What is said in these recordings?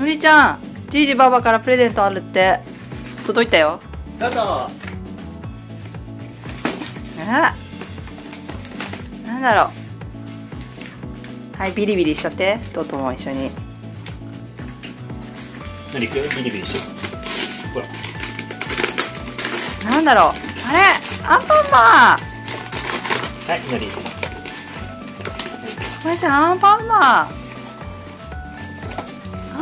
のりちゃん、じいじばあばからプレゼントあるって届いたよ。どうぞ。なんだろう。はい、ビリビリしちゃって、とうとうも一緒に。のりくん、ビリビリしよう。ほら、なんだろう、あれ、アンパンマン。はい、のりお前さん、アンパンマン、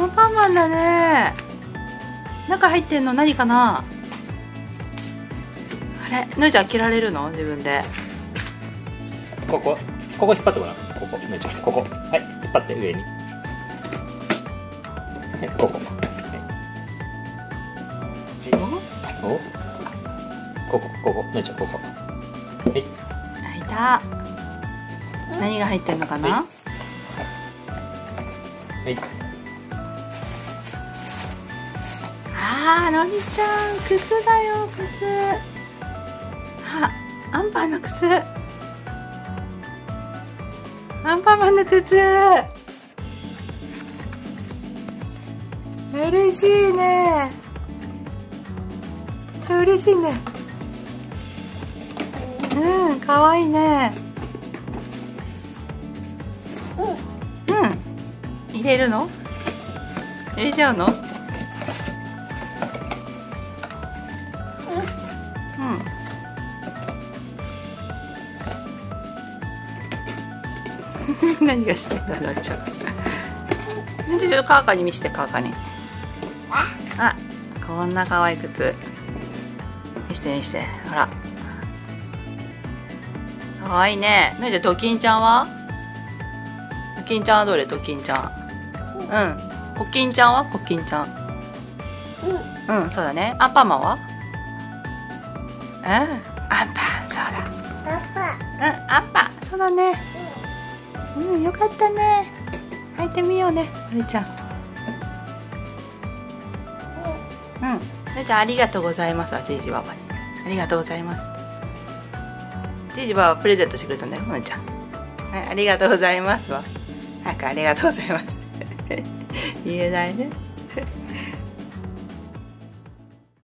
アンパンマンだね。中入ってんの何かな。あれ、のりちゃん着られるの、自分で。ここ引っ張ってごらん。ここ、のりちゃん、ここ、はい、引っ張って上に。はい、ここ。はい、お。ここ、ここ、のりちゃん、ここ。はい。開いた。何が入ってんのかな。はい。はい、あ、のりちゃん、靴だよ、靴。あ、アンパンの靴。アンパンマンの靴。嬉しいね。めっちゃ嬉しいね。うん、かわいいね。うん、入れるの？入れちゃうの？何がしてんだ、のりちゃん。ちょっとカーカに見せて、カーカに。あ、こんな可愛い靴。見せて見せて、ほら。可愛いね。のりちゃん、ドキンちゃんは？ドキンちゃんはどれ、ドキンちゃん。うん。コキンちゃんは？コキンちゃん。うん。うん、そうだね。アンパンマンは？うん。アンパン、そうだ。アンパン。うん、アンパン、そうだね。うん、よかったね。履いてみようね、のりちゃん。うん、のりちゃん、ありがとうございます。じいじばばに。ありがとうございます。じいじばばプレゼントしてくれたんだよ、のりちゃん。はい、ありがとうございますわ。早くありがとうございます。言えないね。